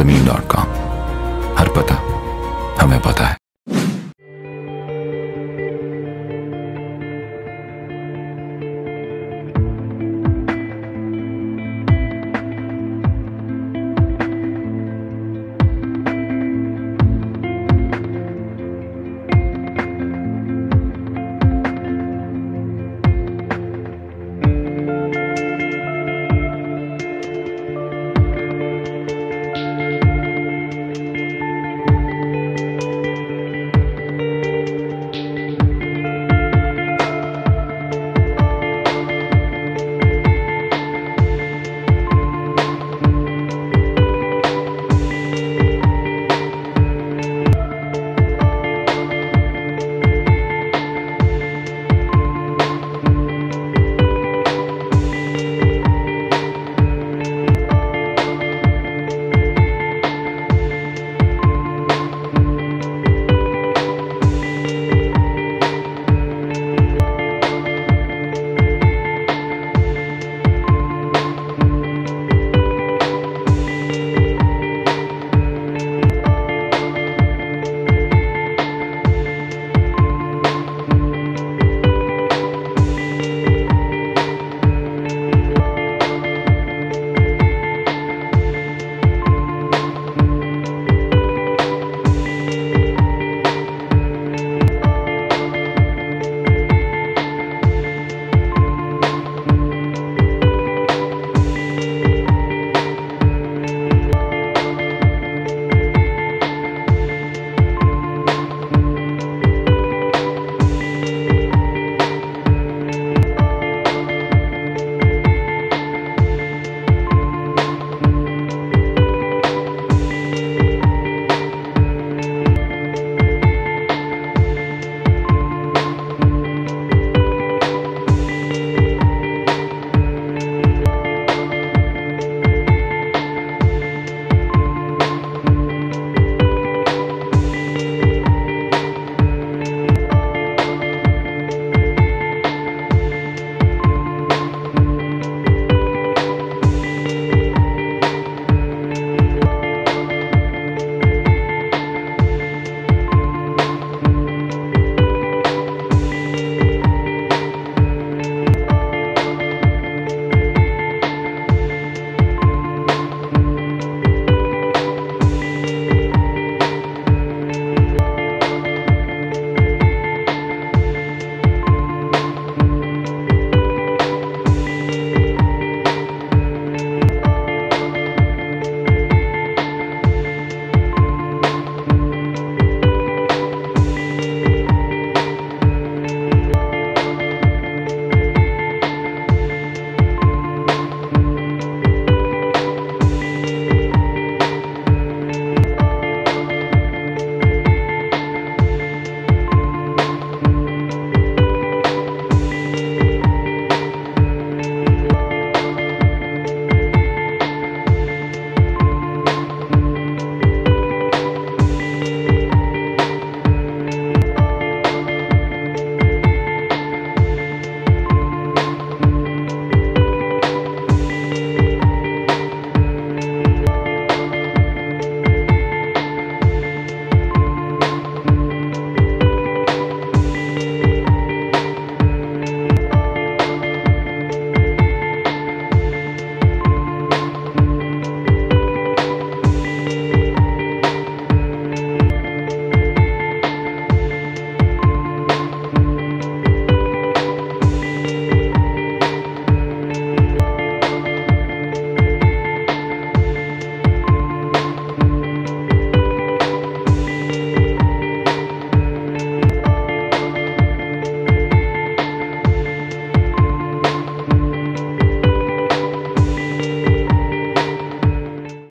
ज़मीन.com। हर पता हमें पता है।